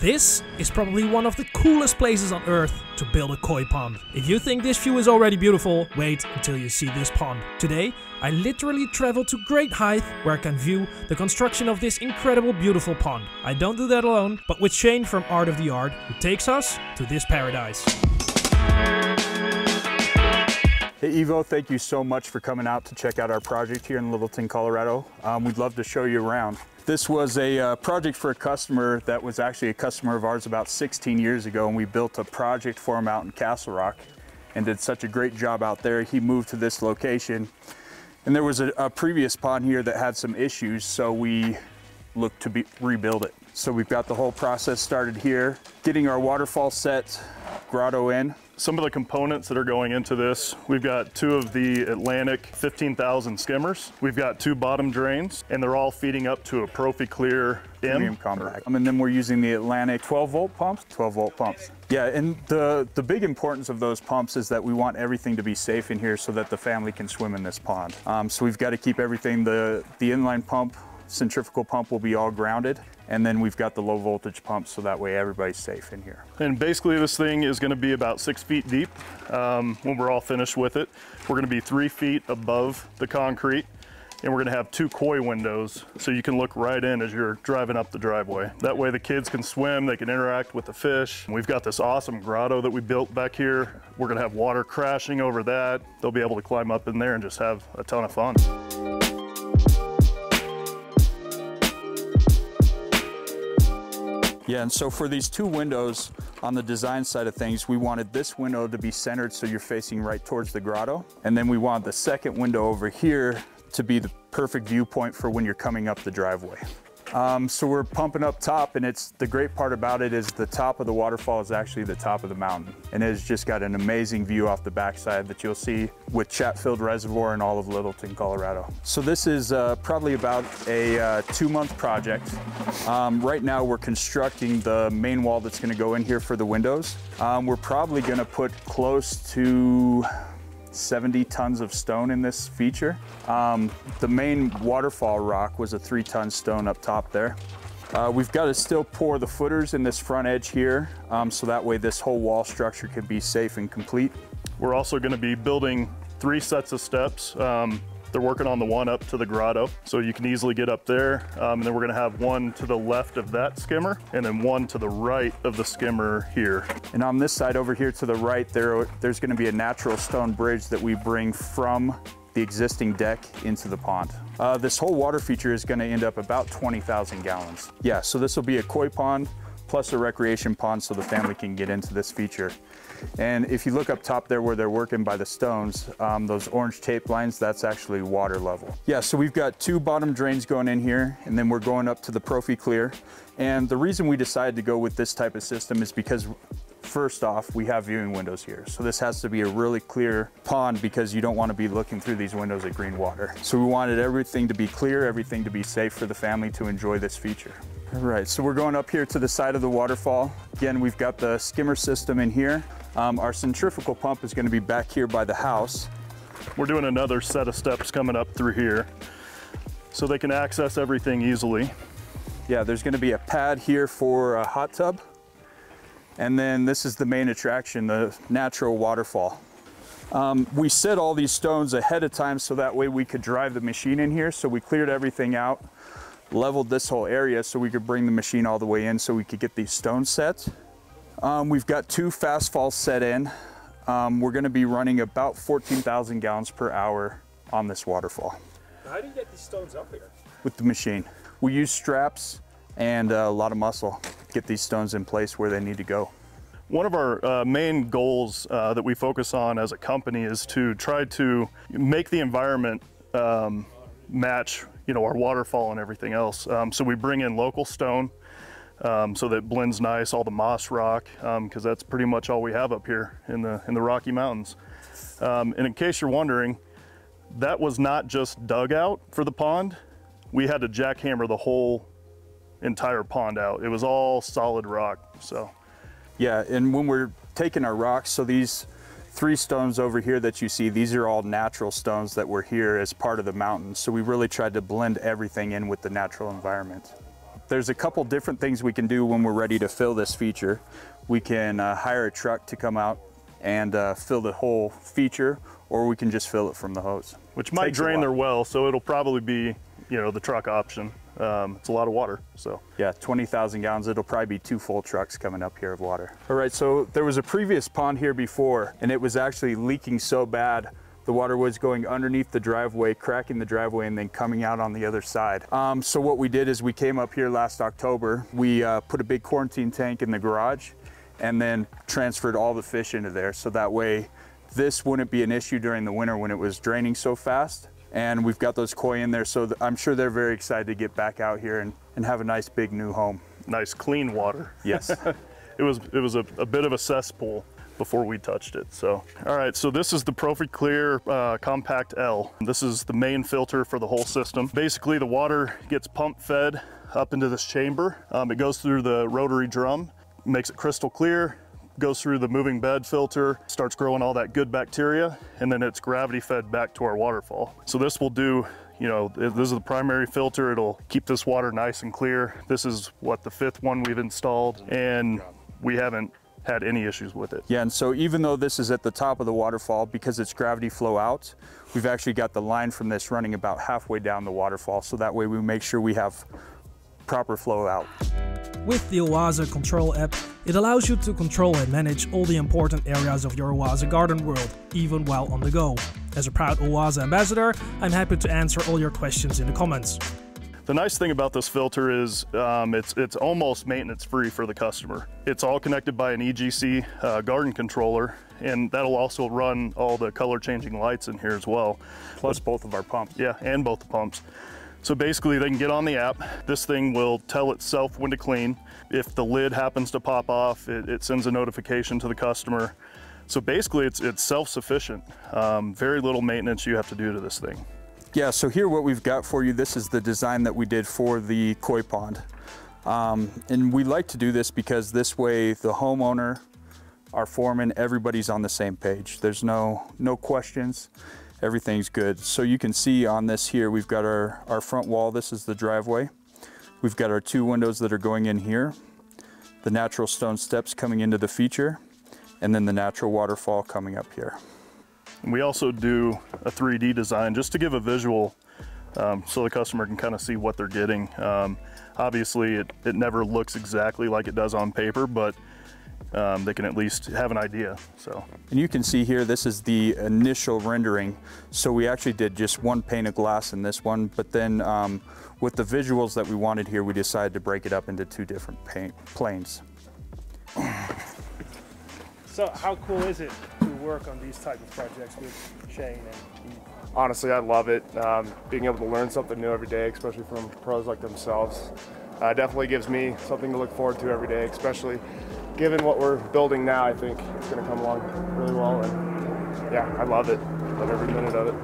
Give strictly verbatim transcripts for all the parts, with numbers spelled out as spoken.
This is probably one of the coolest places on earth to build a koi pond. If you think this view is already beautiful, wait until you see this pond. Today, I literally traveled to great height where I can view the construction of this incredible beautiful pond. I don't do that alone, but with Shane from Art of the Yard, who takes us to this paradise. Hey Ivo, thank you so much for coming out to check out our project here in Littleton, Colorado. Um, we'd love to show you around. This was a uh, project for a customer that was actually a customer of ours about sixteen years ago, and we built a project for him out in Castle Rock and did such a great job out there. He moved to this location, and there was a, a previous pond here that had some issues, so we looked to be, rebuild it. So we've got the whole process started here, getting our waterfall set, grotto in. Some of the components that are going into this, we've got two of the Atlantic fifteen thousand skimmers. We've got two bottom drains, and they're all feeding up to a ProfiClear M. Compact. And then we're using the Atlantic twelve volt pumps. twelve volt pumps. Yeah, and the, the big importance of those pumps is that we want everything to be safe in here so that the family can swim in this pond. Um, so we've got to keep everything, the, the inline pump, centrifugal pump will be all grounded. And then we've got the low voltage pumps, so that way everybody's safe in here. And basically this thing is gonna be about six feet deep um, when we're all finished with it. We're gonna be three feet above the concrete, and we're gonna have two koi windows so you can look right in as you're driving up the driveway. That way the kids can swim, they can interact with the fish. We've got this awesome grotto that we built back here. We're gonna have water crashing over that. They'll be able to climb up in there and just have a ton of fun. Yeah, and so for these two windows on the design side of things, we wanted this window to be centered so you're facing right towards the grotto. And then we wanted the second window over here to be the perfect viewpoint for when you're coming up the driveway. Um, so we're pumping up top, and it's the great part about it is the top of the waterfall is actually the top of the mountain. And it's just got an amazing view off the backside that you'll see with Chatfield Reservoir and all of Littleton, Colorado. So this is uh, probably about a uh, two month project. Um, right now we're constructing the main wall that's gonna go in here for the windows. Um, we're probably gonna put close to seventy tons of stone in this feature. Um, the main waterfall rock was a three ton stone up top there. Uh, we've got to still pour the footers in this front edge here, um, so that way this whole wall structure can be safe and complete. We're also going to be building three sets of steps. Um, they're working on the one up to the grotto, so you can easily get up there. Um, and then we're gonna have one to the left of that skimmer, and then one to the right of the skimmer here. And on this side over here to the right, there, there's gonna be a natural stone bridge that we bring from the existing deck into the pond. Uh, this whole water feature is gonna end up about twenty thousand gallons. Yeah, so this will be a koi pond plus a recreation pond so the family can get into this feature. And if you look up top there where they're working by the stones, um, those orange tape lines, that's actually water level. Yeah, so we've got two bottom drains going in here, and then we're going up to the ProfiClear. And the reason we decided to go with this type of system is because first off, we have viewing windows here. So this has to be a really clear pond because you don't want to be looking through these windows at green water. So we wanted everything to be clear, everything to be safe for the family to enjoy this feature. All right, so we're going up here to the side of the waterfall. Again, we've got the skimmer system in here. Um, our centrifugal pump is going to be back here by the house. We're doing another set of steps coming up through here so they can access everything easily. Yeah, there's going to be a pad here for a hot tub. And then this is the main attraction, the natural waterfall. Um, we set all these stones ahead of time so that way we could drive the machine in here. So we cleared everything out, leveled this whole area so we could bring the machine all the way in so we could get these stones set. Um, we've got two fast falls set in. Um, we're gonna be running about fourteen thousand gallons per hour on this waterfall. How do you get these stones up here? With the machine. We use straps and a lot of muscle to get these stones in place where they need to go. One of our uh, main goals uh, that we focus on as a company is to try to make the environment um, match you know, our waterfall and everything else. Um, so we bring in local stone um, so that it blends nice, all the moss rock, because um, that's pretty much all we have up here in the, in the Rocky Mountains. Um, and in case you're wondering, that was not just dug out for the pond. We had to jackhammer the whole entire pond out. It was all solid rock, so. Yeah, and when we're taking our rocks, so these three stones over here that you see, these are all natural stones that were here as part of the mountain. So we really tried to blend everything in with the natural environment. There's a couple different things we can do when we're ready to fill this feature. We can uh, hire a truck to come out and uh, fill the whole feature, or we can just fill it from the hose. Which might drain their well, so it'll probably be, you know, the truck option. Um, it's a lot of water, so. Yeah, twenty thousand gallons. It'll probably be two full trucks coming up here of water. All right, so there was a previous pond here before, and it was actually leaking so bad, the water was going underneath the driveway, cracking the driveway, and then coming out on the other side. Um, so what we did is we came up here last October. We uh, put a big quarantine tank in the garage and then transferred all the fish into there. So that way, this wouldn't be an issue during the winter when it was draining so fast. And we've got those koi in there, so I'm sure they're very excited to get back out here and, and have a nice big new home. Nice clean water. Yes. It was, it was a, a bit of a cesspool before we touched it, so. All right, so this is the ProfiClear uh, Compact L. This is the main filter for the whole system. Basically, the water gets pump fed up into this chamber. Um, it goes through the rotary drum, makes it crystal clear, goes through the moving bed filter, starts growing all that good bacteria, and then it's gravity fed back to our waterfall. So this will do, you know, this is the primary filter. It'll keep this water nice and clear. This is what, the fifth one we've installed, and we haven't had any issues with it. Yeah, and so even though this is at the top of the waterfall, because it's gravity flow out, we've actually got the line from this running about halfway down the waterfall, so that way we make sure we have proper flow out. With the Oase Control app, it allows you to control and manage all the important areas of your Oase garden world, even while on the go. As a proud Oase ambassador, I'm happy to answer all your questions in the comments. The nice thing about this filter is um, it's, it's almost maintenance free for the customer. It's all connected by an E G C uh, garden controller, and that'll also run all the color changing lights in here as well. Plus but, both of our pumps. Yeah, and both the pumps. So basically they can get on the app. This thing will tell itself when to clean. If the lid happens to pop off, it, it sends a notification to the customer. So basically it's, it's self-sufficient. Um, very little maintenance you have to do to this thing. Yeah, so here what we've got for you, this is the design that we did for the koi pond. Um, and we like to do this because this way the homeowner, our foreman, everybody's on the same page. There's no, no questions. Everything's good. So you can see on this here, we've got our, our front wall. This is the driveway. We've got our two windows that are going in here, the natural stone steps coming into the feature, and then the natural waterfall coming up here. We also do a three D design just to give a visual um, so the customer can kind of see what they're getting. Um, obviously, it, it never looks exactly like it does on paper, but Um, they can at least have an idea. So, and you can see here, this is the initial rendering. So we actually did just one pane of glass in this one, but then um, with the visuals that we wanted here, we decided to break it up into two different paint planes. So how cool is it to work on these type of projects with Shane and Eve? Honestly, I love it. Um, being able to learn something new every day, especially from pros like themselves, uh, definitely gives me something to look forward to every day, especially given what we're building now. I think it's going to come along really well, and yeah, I love it. I love every minute of it.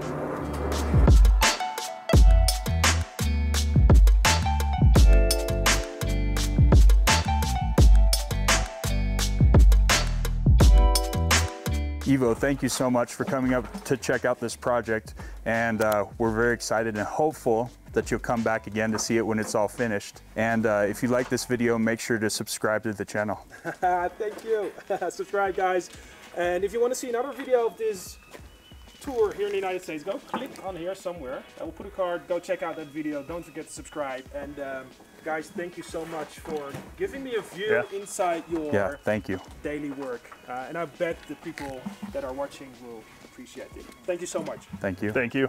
Ivo, thank you so much for coming up to check out this project, and uh, we're very excited and hopeful that you'll come back again to see it when it's all finished. And uh, if you like this video, make sure to subscribe to the channel. Thank you. Subscribe, guys. And if you want to see another video of this tour here in the United States, go click on here somewhere. I will put a card. Go check out that video. Don't forget to subscribe. And um, guys, thank you so much for giving me a view yeah. inside your yeah, thank you. daily work. Uh, and I bet the people that are watching will appreciate it. Thank you so much. Thank you. Thank you.